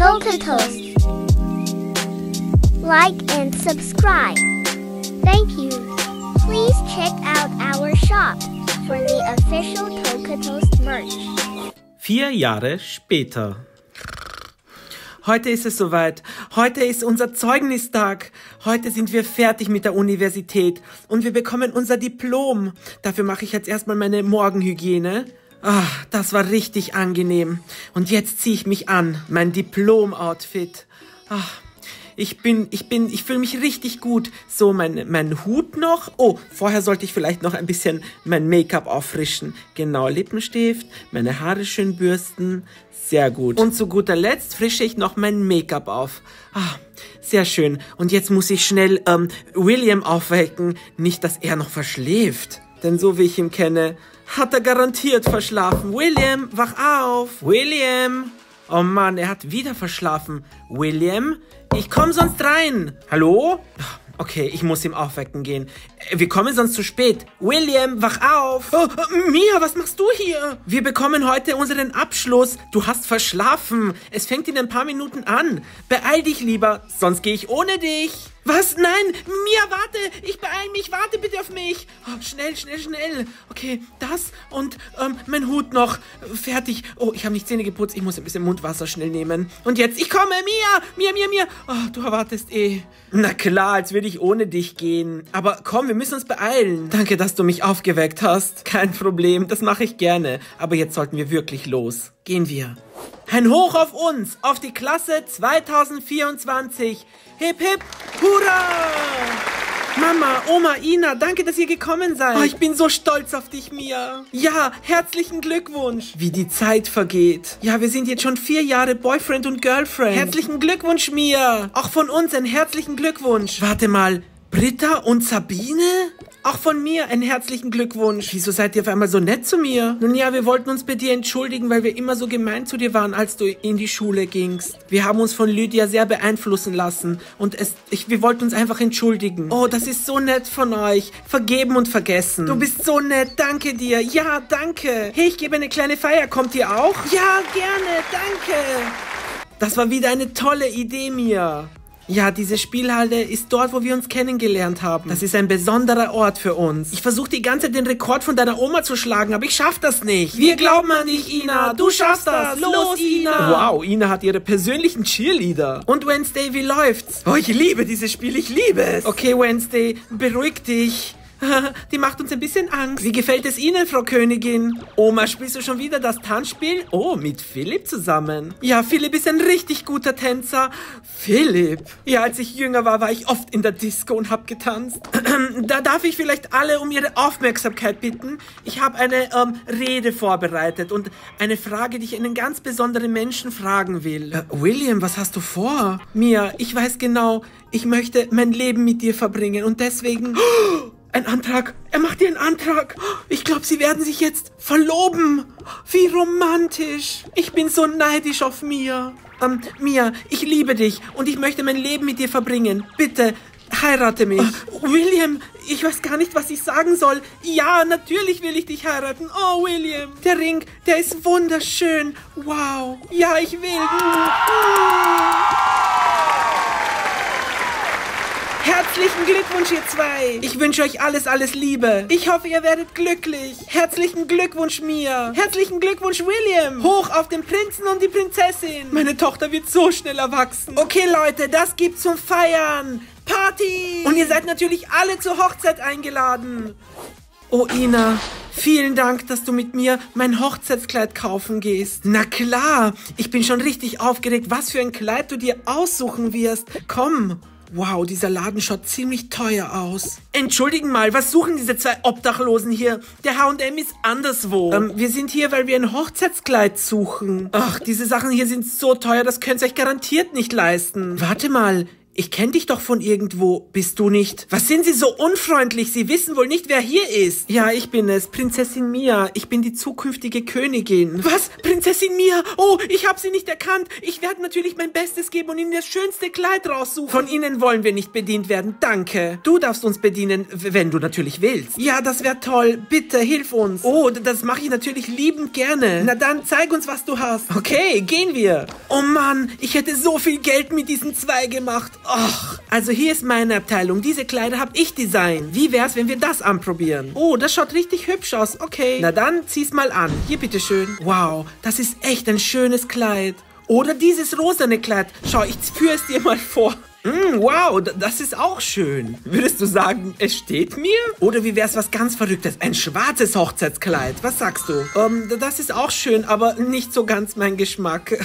Toca Toast. Like and subscribe. Thank you. Please check out our shop for the official Toca Toast merch. 4 Jahre später. Heute ist es soweit. Heute ist unser Zeugnistag. Heute sind wir fertig mit der Universität und wir bekommen unser Diplom. Dafür mache ich jetzt erstmal meine Morgenhygiene. Ach, das war richtig angenehm. Und jetzt ziehe ich mich an. Mein Diplom-Outfit. Ach, ich fühle mich richtig gut. So, mein Hut noch. Oh, vorher sollte ich vielleicht noch ein bisschen mein Make-up auffrischen. Genau, Lippenstift, meine Haare schön bürsten. Sehr gut. Und zu guter Letzt frische ich noch mein Make-up auf. Ah, sehr schön. Und jetzt muss ich schnell William aufwecken. Nicht, dass er noch verschläft. Denn so wie ich ihn kenne, hat er garantiert verschlafen. William, wach auf. William. Oh Mann, er hat wieder verschlafen. William, ich komme sonst rein. Hallo? Okay, ich muss ihm aufwecken gehen. Wir kommen sonst zu spät. William, wach auf. Oh, Mia, was machst du hier? Wir bekommen heute unseren Abschluss. Du hast verschlafen. Es fängt in ein paar Minuten an. Beeil dich lieber, sonst gehe ich ohne dich. Was? Nein! Mia, warte! Ich beeil mich! Warte bitte auf mich! Oh, schnell, schnell, schnell! Okay, das und mein Hut noch. Fertig. Oh, ich habe nicht Zähne geputzt. Ich muss ein bisschen Mundwasser schnell nehmen. Und jetzt, ich komme! Mia! Mia! Oh, du erwartest eh. Na klar, als würde ich ohne dich gehen. Aber komm, wir müssen uns beeilen. Danke, dass du mich aufgeweckt hast. Kein Problem, das mache ich gerne. Aber jetzt sollten wir wirklich los. Gehen wir. Ein Hoch auf uns, auf die Klasse 2024. Hip, hip, hurra! Mama, Oma, Ina, danke, dass ihr gekommen seid. Oh, ich bin so stolz auf dich, Mia. Ja, herzlichen Glückwunsch. Wie die Zeit vergeht. Ja, wir sind jetzt schon 4 Jahre Boyfriend und Girlfriend. Herzlichen Glückwunsch, Mia. Auch von uns einen herzlichen Glückwunsch. Warte mal, Britta und Sabine? Auch von mir einen herzlichen Glückwunsch. Wieso seid ihr auf einmal so nett zu mir? Nun ja, wir wollten uns bei dir entschuldigen, weil wir immer so gemein zu dir waren, als du in die Schule gingst. Wir haben uns von Lydia sehr beeinflussen lassen und wir wollten uns einfach entschuldigen. Oh, das ist so nett von euch. Vergeben und vergessen. Du bist so nett, danke dir. Ja, danke. Hey, ich gebe eine kleine Feier. Kommt ihr auch? Ja, gerne, danke. Das war wieder eine tolle Idee, Mia. Ja, diese Spielhalle ist dort, wo wir uns kennengelernt haben. Das ist ein besonderer Ort für uns. Ich versuche die ganze Zeit den Rekord von deiner Oma zu schlagen, aber ich schaff das nicht. Wir glauben an dich, Ina. Du schaffst das. Los, Ina. Wow, Ina hat ihre persönlichen Cheerleader. Und Wednesday, wie läuft's? Oh, ich liebe dieses Spiel. Ich liebe es. Okay, Wednesday, beruhig dich. Die macht uns ein bisschen Angst. Wie gefällt es Ihnen, Frau Königin? Oma, spielst du schon wieder das Tanzspiel? Oh, mit Philipp zusammen. Ja, Philipp ist ein richtig guter Tänzer. Philipp. Ja, als ich jünger war, war ich oft in der Disco und hab getanzt. Da darf ich vielleicht alle um ihre Aufmerksamkeit bitten. Ich habe eine Rede vorbereitet und eine Frage, die ich einen ganz besonderen Menschen fragen will. William, was hast du vor? Mia, ich weiß genau, ich möchte mein Leben mit dir verbringen und deswegen... Ein Antrag. Er macht dir einen Antrag. Ich glaube, sie werden sich jetzt verloben. Wie romantisch. Ich bin so neidisch auf Mia. Mia, ich liebe dich und ich möchte mein Leben mit dir verbringen. Bitte, heirate mich. William, ich weiß gar nicht, was ich sagen soll. Ja, natürlich will ich dich heiraten. Oh, William. Der Ring, der ist wunderschön. Wow. Ja, ich will. Herzlichen Glückwunsch, ihr zwei. Ich wünsche euch alles, alles Liebe. Ich hoffe, ihr werdet glücklich. Herzlichen Glückwunsch, Mia. Herzlichen Glückwunsch, William. Hoch auf den Prinzen und die Prinzessin. Meine Tochter wird so schnell erwachsen. Okay, Leute, das gibt's zum Feiern. Party. Und ihr seid natürlich alle zur Hochzeit eingeladen. Oh, Ina, vielen Dank, dass du mit mir mein Hochzeitskleid kaufen gehst. Na klar, ich bin schon richtig aufgeregt, was für ein Kleid du dir aussuchen wirst. Komm. Wow, dieser Laden schaut ziemlich teuer aus. Entschuldigen mal, was suchen diese zwei Obdachlosen hier? Der H&M ist anderswo. Wir sind hier, weil wir ein Hochzeitskleid suchen. Ach, diese Sachen hier sind so teuer, das könnt ihr euch garantiert nicht leisten. Warte mal, Ich kenne dich doch von irgendwo. Bist du nicht? Was sind Sie so unfreundlich? Sie wissen wohl nicht, wer hier ist. Ja, ich bin es. Prinzessin Mia. Ich bin die zukünftige Königin. Was? Prinzessin Mia? Oh, ich habe sie nicht erkannt. Ich werde natürlich mein Bestes geben und Ihnen das schönste Kleid raussuchen. Von Ihnen wollen wir nicht bedient werden. Danke. Du darfst uns bedienen, wenn du natürlich willst. Ja, das wäre toll. Bitte, hilf uns. Oh, das mache ich natürlich liebend gerne. Na dann, zeig uns, was du hast. Okay, gehen wir. Oh Mann, ich hätte so viel Geld mit diesen zwei gemacht. Och, also hier ist meine Abteilung. Diese Kleider habe ich designt. Wie wär's, wenn wir das anprobieren? Oh, das schaut richtig hübsch aus. Okay. Na dann, zieh's mal an. Hier, bitteschön. Wow, das ist echt ein schönes Kleid. Oder dieses rosane Kleid. Schau, ich führe es dir mal vor. Wow, das ist auch schön. Würdest du sagen, es steht mir? Oder wie wär's was ganz Verrücktes? Ein schwarzes Hochzeitskleid. Was sagst du? Das ist auch schön, aber nicht so ganz mein Geschmack.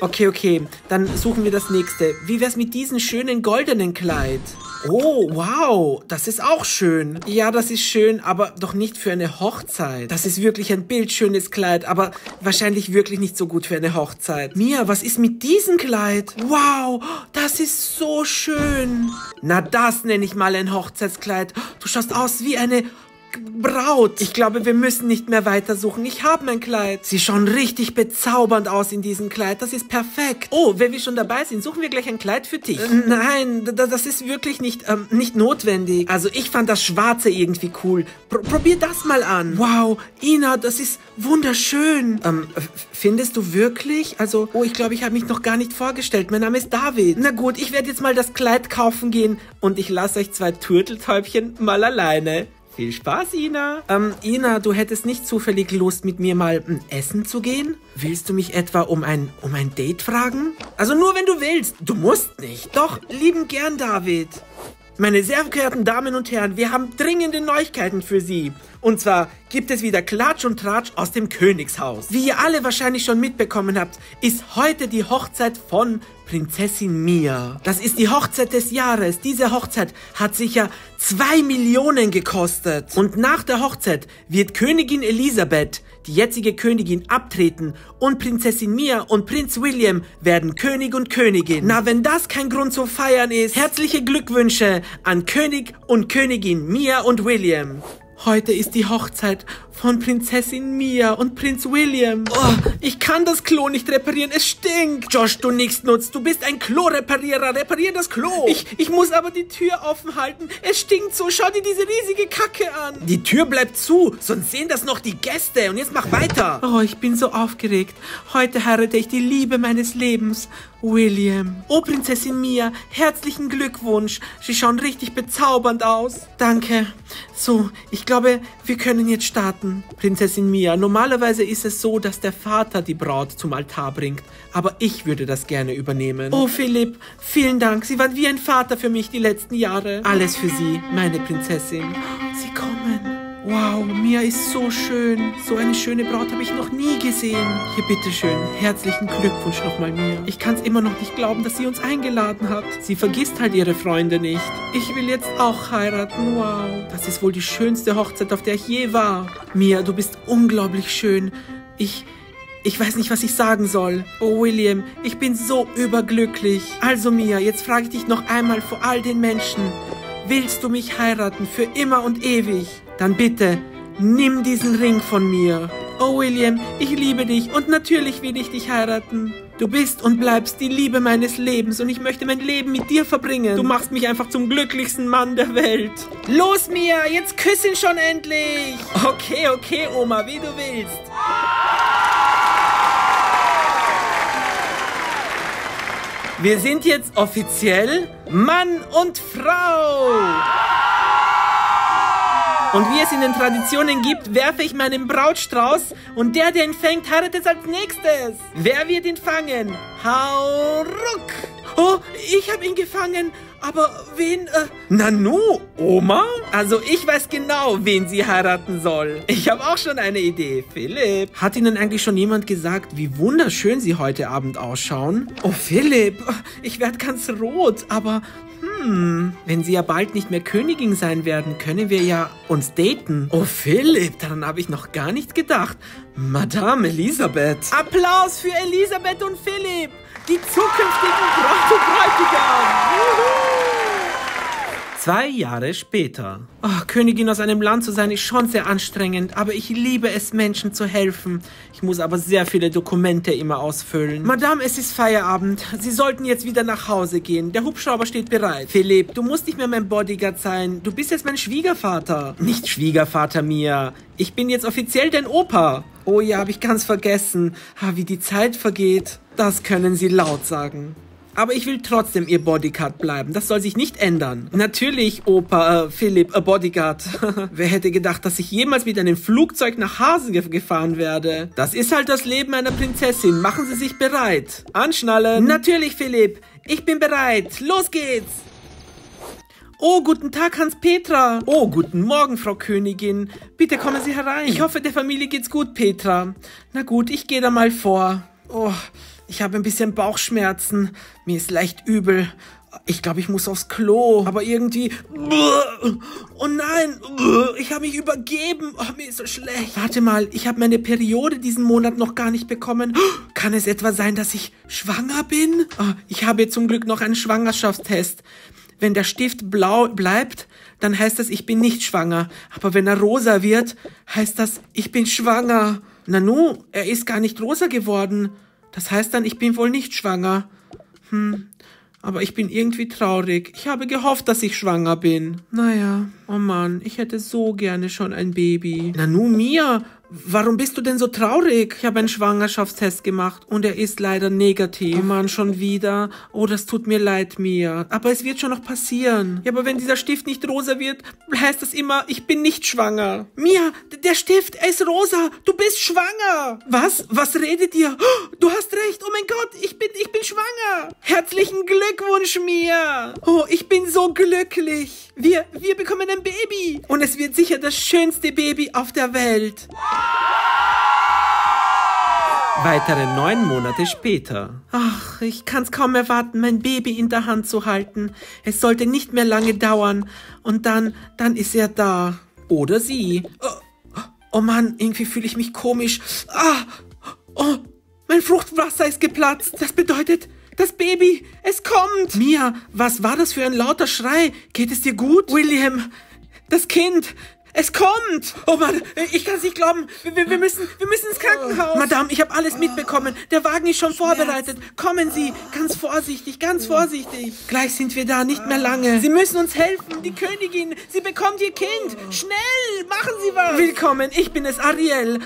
Okay. Dann suchen wir das nächste. Wie wär's mit diesem schönen goldenen Kleid? Oh, wow, das ist auch schön. Ja, das ist schön, aber doch nicht für eine Hochzeit. Das ist wirklich ein bildschönes Kleid, aber wahrscheinlich wirklich nicht so gut für eine Hochzeit. Mia, was ist mit diesem Kleid? Wow, das ist so schön. Na, das nenne ich mal ein Hochzeitskleid. Du schaust aus wie eine Braut. Ich glaube, wir müssen nicht mehr weitersuchen. Ich habe mein Kleid. Sie schauen richtig bezaubernd aus in diesem Kleid. Das ist perfekt. Oh, wenn wir schon dabei sind, suchen wir gleich ein Kleid für dich. Nein, das ist wirklich nicht notwendig. Also ich fand das Schwarze irgendwie cool. Probier das mal an. Wow, Ina, das ist wunderschön. Findest du wirklich? Also, oh, ich glaube, ich habe mich noch gar nicht vorgestellt. Mein Name ist David. Na gut, ich werde jetzt mal das Kleid kaufen gehen und ich lasse euch zwei Turteltäubchen mal alleine. Viel Spaß, Ina. Ina, du hättest nicht zufällig Lust, mit mir mal essen zu gehen? Willst du mich etwa um ein Date fragen? Also nur, wenn du willst. Du musst nicht. Doch, lieben gern, David. Meine sehr verehrten Damen und Herren, wir haben dringende Neuigkeiten für Sie. Und zwar gibt es wieder Klatsch und Tratsch aus dem Königshaus. Wie ihr alle wahrscheinlich schon mitbekommen habt, ist heute die Hochzeit von Prinzessin Mia. Das ist die Hochzeit des Jahres. Diese Hochzeit hat sicher 2 Millionen gekostet. Und nach der Hochzeit wird Königin Elisabeth, die jetzige Königin, abtreten und Prinzessin Mia und Prinz William werden König und Königin. Na, wenn das kein Grund zu feiern ist, herzliche Glückwünsche an König und Königin Mia und William. Heute ist die Hochzeit von Prinzessin Mia und Prinz William. Oh, ich kann das Klo nicht reparieren, es stinkt. Josh, du nichts nutzt, du bist ein Klo-Reparierer, reparier das Klo. Ich muss aber die Tür offen halten, es stinkt so, schau dir diese riesige Kacke an. Die Tür bleibt zu, sonst sehen das noch die Gäste und jetzt mach weiter. Oh, ich bin so aufgeregt. Heute heirate ich die Liebe meines Lebens, William. Oh, Prinzessin Mia, herzlichen Glückwunsch. Sie schauen richtig bezaubernd aus. Danke. So, ich glaube, wir können jetzt starten. Prinzessin Mia, normalerweise ist es so, dass der Vater die Braut zum Altar bringt, aber ich würde das gerne übernehmen. Oh, Philipp, vielen Dank. Sie waren wie ein Vater für mich die letzten Jahre. Alles für Sie, meine Prinzessin. Sie kommen. Wow, Mia ist so schön. So eine schöne Braut habe ich noch nie gesehen. Hier, bitteschön. Herzlichen Glückwunsch nochmal, Mia. Ich kann es immer noch nicht glauben, dass sie uns eingeladen hat. Sie vergisst halt ihre Freunde nicht. Ich will jetzt auch heiraten. Wow. Das ist wohl die schönste Hochzeit, auf der ich je war. Mia, du bist unglaublich schön. Ich weiß nicht, was ich sagen soll. Oh, William, ich bin so überglücklich. Also, Mia, jetzt frage ich dich noch einmal vor all den Menschen. Willst du mich heiraten für immer und ewig? Dann bitte, nimm diesen Ring von mir. Oh, William, ich liebe dich und natürlich will ich dich heiraten. Du bist und bleibst die Liebe meines Lebens und ich möchte mein Leben mit dir verbringen. Du machst mich einfach zum glücklichsten Mann der Welt. Los, Mia, jetzt küssen schon endlich. Okay, Oma, wie du willst. Wir sind jetzt offiziell Mann und Frau. Und wie es in den Traditionen gibt, werfe ich meinen Brautstrauß und der ihn fängt, heiratet es als nächstes. Wer wird ihn fangen? Hau ruck! Oh, ich habe ihn gefangen. Aber wen? Nanu? Oma? Also ich weiß genau, wen sie heiraten soll. Ich habe auch schon eine Idee. Philipp. Hat Ihnen eigentlich schon jemand gesagt, wie wunderschön Sie heute Abend ausschauen? Oh, Philipp. Ich werde ganz rot, aber Wenn sie ja bald nicht mehr Königin sein werden, können wir ja uns daten. Oh, Philipp, daran habe ich noch gar nicht gedacht. Madame Elisabeth. Applaus für Elisabeth und Philipp, die zukünftigen Braut und Bräutigam. 2 Jahre später. Oh, Königin aus einem Land zu sein, ist schon sehr anstrengend, aber ich liebe es, Menschen zu helfen. Ich muss aber sehr viele Dokumente immer ausfüllen. Madame, es ist Feierabend. Sie sollten jetzt wieder nach Hause gehen. Der Hubschrauber steht bereit. Philipp, du musst nicht mehr mein Bodyguard sein. Du bist jetzt mein Schwiegervater. Nicht Schwiegervater, Mia. Ich bin jetzt offiziell dein Opa. Oh ja, habe ich ganz vergessen. Wie die Zeit vergeht. Das können sie laut sagen. Aber ich will trotzdem ihr Bodyguard bleiben. Das soll sich nicht ändern. Natürlich, Opa, Philipp, Bodyguard. Wer hätte gedacht, dass ich jemals mit einem Flugzeug nach Hasen gefahren werde? Das ist halt das Leben einer Prinzessin. Machen Sie sich bereit. Anschnallen. Natürlich, Philipp. Ich bin bereit. Los geht's. Oh, guten Tag, Hans-Petra. Oh, guten Morgen, Frau Königin. Bitte kommen Sie herein. Ich hoffe, der Familie geht's gut, Petra. Na gut, ich gehe da mal vor. Oh, ich habe ein bisschen Bauchschmerzen. Mir ist leicht übel. Ich glaube, ich muss aufs Klo. Aber irgendwie... Oh nein, ich habe mich übergeben. Oh, mir ist so schlecht. Warte mal, ich habe meine Periode diesen Monat noch gar nicht bekommen. Kann es etwa sein, dass ich schwanger bin? Oh, ich habe zum Glück noch einen Schwangerschaftstest. Wenn der Stift blau bleibt, dann heißt das, ich bin nicht schwanger. Aber wenn er rosa wird, heißt das, ich bin schwanger. Nanu, er ist gar nicht rosa geworden. Das heißt dann, ich bin wohl nicht schwanger. Aber ich bin irgendwie traurig. Ich habe gehofft, dass ich schwanger bin. Naja, oh Mann, ich hätte so gerne schon ein Baby. Nanu, Mia, warum bist du denn so traurig? Ich habe einen Schwangerschaftstest gemacht und er ist leider negativ. Oh Mann, schon wieder. Oh, das tut mir leid, Mia. Aber es wird schon noch passieren. Ja, aber wenn dieser Stift nicht rosa wird, heißt das immer, ich bin nicht schwanger. Mia, der Stift, er ist rosa. Du bist schwanger. Was? Was redet ihr? Du hast recht. Oh mein Gott, ich bin schwanger. Herzlichen Glückwunsch, Mia. Oh, ich bin so glücklich. Wir bekommen ein Baby. Und es wird sicher das schönste Baby auf der Welt. Weitere 9 Monate später. Ach, ich kann's kaum erwarten, mein Baby in der Hand zu halten. Es sollte nicht mehr lange dauern. Und dann ist er da. Oder sie. Oh Mann, irgendwie fühle ich mich komisch. Oh, mein Fruchtwasser ist geplatzt. Das bedeutet... Das Baby, es kommt! Mia, was war das für ein lauter Schrei? Geht es dir gut? William, das Kind, es kommt! Oh Mann, ich kann es nicht glauben. Wir müssen ins Krankenhaus. Madame, ich habe alles mitbekommen. Der Wagen ist schon vorbereitet. Kommen Sie, ganz vorsichtig, ganz vorsichtig. Gleich sind wir da, nicht mehr lange. Sie müssen uns helfen, die Königin. Sie bekommt ihr Kind. Schnell, machen Sie was. Willkommen, ich bin es, Ariel.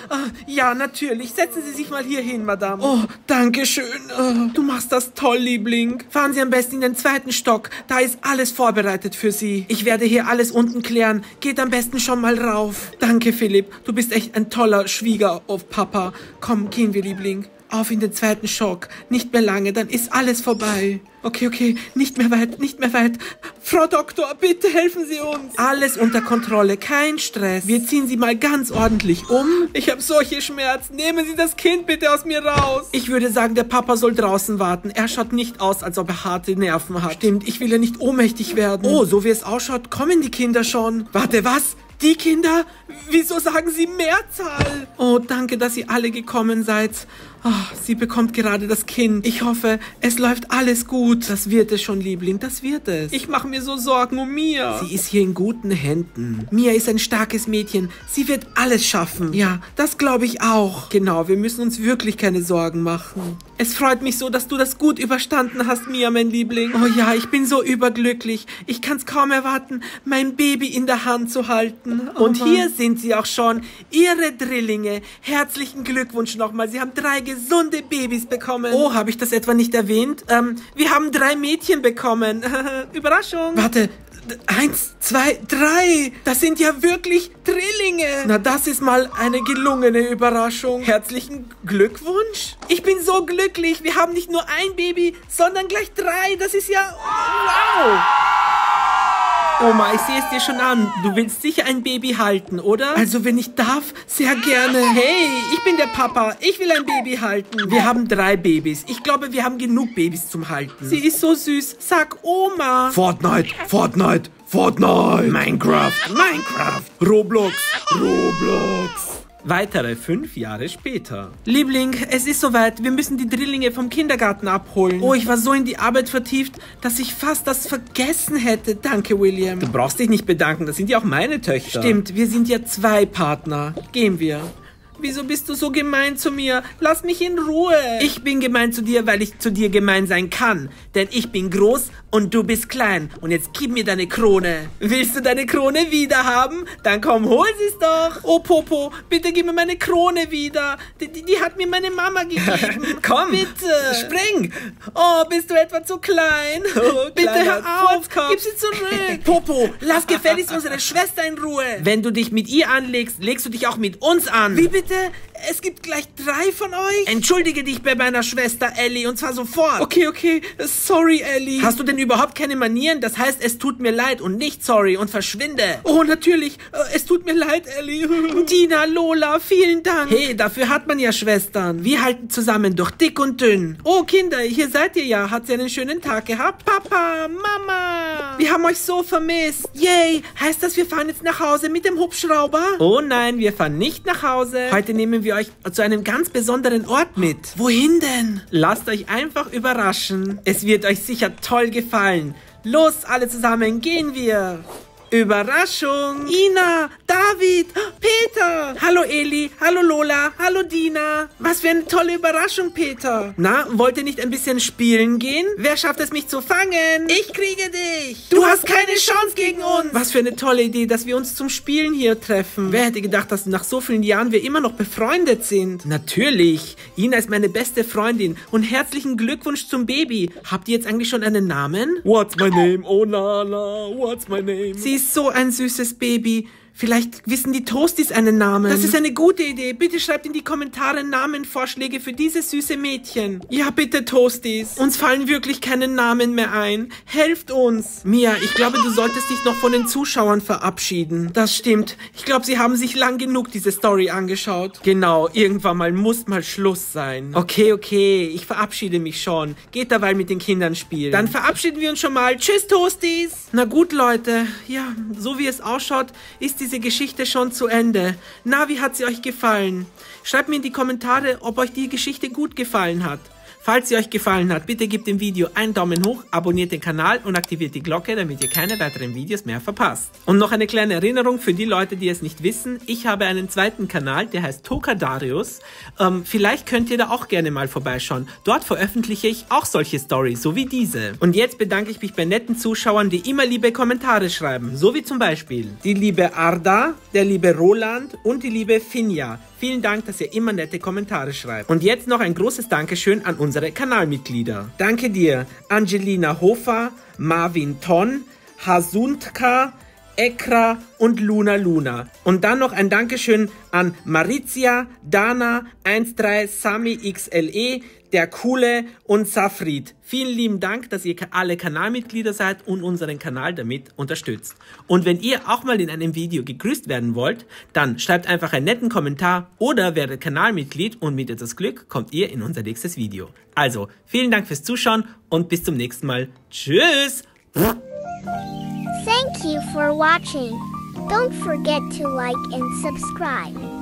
Ja, natürlich. Setzen Sie sich mal hier hin, Madame. Oh, danke schön. Du machst das toll, Liebling. Fahren Sie am besten in den 2. Stock. Da ist alles vorbereitet für Sie. Ich werde hier alles unten klären. Geht am besten schon mal rauf. Danke, Philipp. Du bist echt ein toller Schwiegerpapa. Komm, gehen wir, Liebling. Auf in den 2. Stock. Nicht mehr lange, dann ist alles vorbei. Okay. Nicht mehr weit, nicht mehr weit. Frau Doktor, bitte helfen Sie uns. Alles unter Kontrolle, kein Stress. Wir ziehen Sie mal ganz ordentlich um. Ich habe solche Schmerzen. Nehmen Sie das Kind bitte aus mir raus. Ich würde sagen, der Papa soll draußen warten. Er schaut nicht aus, als ob er harte Nerven hat. Stimmt, ich will ja nicht ohnmächtig werden. Oh, so wie es ausschaut, kommen die Kinder schon. Warte, was? Die Kinder? Wieso sagen Sie Mehrzahl? Oh, danke, dass ihr alle gekommen seid. Oh, sie bekommt gerade das Kind. Ich hoffe, es läuft alles gut. Das wird es schon, Liebling, das wird es. Ich mache mir so Sorgen um Mia. Sie ist hier in guten Händen. Mia ist ein starkes Mädchen. Sie wird alles schaffen. Ja, das glaube ich auch. Genau, wir müssen uns wirklich keine Sorgen machen. Es freut mich so, dass du das gut überstanden hast, Mia, mein Liebling. Oh ja, ich bin so überglücklich. Ich kann es kaum erwarten, mein Baby in der Hand zu halten. Oh, und Mann, hier sind sie auch schon, ihre Drillinge. Herzlichen Glückwunsch nochmal. Sie haben 3 gesunde Babys bekommen. Oh, habe ich das etwa nicht erwähnt? Wir haben 3 Mädchen bekommen. Überraschung. Warte, 1, 2, 3. Das sind ja wirklich Drillinge. Na, das ist mal eine gelungene Überraschung. Herzlichen Glückwunsch. Ich bin so glücklich. Wir haben nicht nur ein Baby, sondern gleich 3. Das ist ja... Wow! Oma, ich sehe es dir schon an. Du willst sicher ein Baby halten, oder? Also, wenn ich darf, sehr gerne. Hey, ich bin der Papa. Ich will ein Baby halten. Wir haben 3 Babys. Ich glaube, wir haben genug Babys zum Halten. Sie ist so süß. Sag Oma. Fortnite, Fortnite, Fortnite. Minecraft, Minecraft. Roblox, Roblox. Weitere 5 Jahre später. Liebling, es ist soweit. Wir müssen die Drillinge vom Kindergarten abholen. Oh, ich war so in die Arbeit vertieft, dass ich fast das vergessen hätte. Danke, William. Du brauchst dich nicht bedanken. Das sind ja auch meine Töchter. Stimmt, wir sind ja 2 Partner. Gehen wir. Wieso bist du so gemein zu mir? Lass mich in Ruhe. Ich bin gemein zu dir, weil ich zu dir gemein sein kann. Denn ich bin groß und du bist klein. Und jetzt gib mir deine Krone. Willst du deine Krone wieder haben? Dann komm, hol sie's doch. Oh, Popo, bitte gib mir meine Krone wieder. Die hat mir meine Mama gegeben. Komm, bitte. Spring. Oh, bist du etwa zu klein? Oh, bitte hör auf. Gib sie zurück. Popo, lass gefälligst unsere Schwester in Ruhe. Wenn du dich mit ihr anlegst, legst du dich auch mit uns an. Wie bitte? Es gibt gleich 3 von euch? Entschuldige dich bei meiner Schwester Ellie, und zwar sofort. Okay, okay, sorry Ellie. Hast du denn überhaupt keine Manieren? Das heißt, es tut mir leid und nicht sorry und verschwinde. Oh, natürlich, es tut mir leid, Ellie. Dina, Lola, vielen Dank. Hey, dafür hat man ja Schwestern. Wir halten zusammen durch dick und dünn. Oh, Kinder, hier seid ihr ja. Habt ihr einen schönen Tag gehabt? Papa, Mama, wir haben euch so vermisst. Yay, heißt das, wir fahren jetzt nach Hause mit dem Hubschrauber? Oh nein, wir fahren nicht nach Hause. Heute nehmen wir euch zu einem ganz besonderen Ort mit. Wohin denn? Lasst euch einfach überraschen. Es wird euch sicher toll gefallen. Los, alle zusammen, gehen wir. Überraschung. Ina, David, Peter. Hallo Eli, hallo Lola, hallo Dina. Was für eine tolle Überraschung, Peter. Na, wollt ihr nicht ein bisschen spielen gehen? Wer schafft es, mich zu fangen? Ich kriege dich. Du hast keine Chance gegen uns. Was für eine tolle Idee, dass wir uns zum Spielen hier treffen. Wer hätte gedacht, dass nach so vielen Jahren wir immer noch befreundet sind? Natürlich. Ina ist meine beste Freundin. Und herzlichen Glückwunsch zum Baby. Habt ihr jetzt eigentlich schon einen Namen? What's my name? Oh Nana, what's my name? Sie ist so ein süßes Baby. Vielleicht wissen die Toasties einen Namen. Das ist eine gute Idee. Bitte schreibt in die Kommentare Namenvorschläge für dieses süße Mädchen. Ja, bitte, Toasties. Uns fallen wirklich keine Namen mehr ein. Helft uns. Mia, ich glaube, du solltest dich noch von den Zuschauern verabschieden. Das stimmt. Ich glaube, sie haben sich lang genug diese Story angeschaut. Genau, irgendwann mal muss mal Schluss sein. Okay, okay, ich verabschiede mich schon. Geht derweil mit den Kindern spielen. Dann verabschieden wir uns schon mal. Tschüss, Toasties. Na gut, Leute. Ja, so wie es ausschaut, ist diese Geschichte schon zu Ende. Na, wie hat sie euch gefallen? Schreibt mir in die Kommentare, ob euch die Geschichte gut gefallen hat. Falls sie euch gefallen hat, bitte gebt dem Video einen Daumen hoch, abonniert den Kanal und aktiviert die Glocke, damit ihr keine weiteren Videos mehr verpasst. Und noch eine kleine Erinnerung für die Leute, die es nicht wissen. Ich habe einen zweiten Kanal, der heißt Toca Darius. Vielleicht könnt ihr da auch gerne mal vorbeischauen. Dort veröffentliche ich auch solche Storys, so wie diese. Und jetzt bedanke ich mich bei netten Zuschauern, die immer liebe Kommentare schreiben. So wie zum Beispiel die liebe Arda, der liebe Roland und die liebe Finja. Vielen Dank, dass ihr immer nette Kommentare schreibt. Und jetzt noch ein großes Dankeschön an unsere Kanalmitglieder. Danke dir, Angelina Hofer, Marvin Ton, Hasuntka, Ekra und Luna Luna. Und dann noch ein Dankeschön an Marizia, Dana, 13, Sami XLE, der Coole und Safrid. Vielen lieben Dank, dass ihr alle Kanalmitglieder seid und unseren Kanal damit unterstützt. Und wenn ihr auch mal in einem Video gegrüßt werden wollt, dann schreibt einfach einen netten Kommentar oder werdet Kanalmitglied und mit etwas Glück kommt ihr in unser nächstes Video. Also, vielen Dank fürs Zuschauen und bis zum nächsten Mal. Tschüss! Thank you for watching. Don't forget to like and subscribe.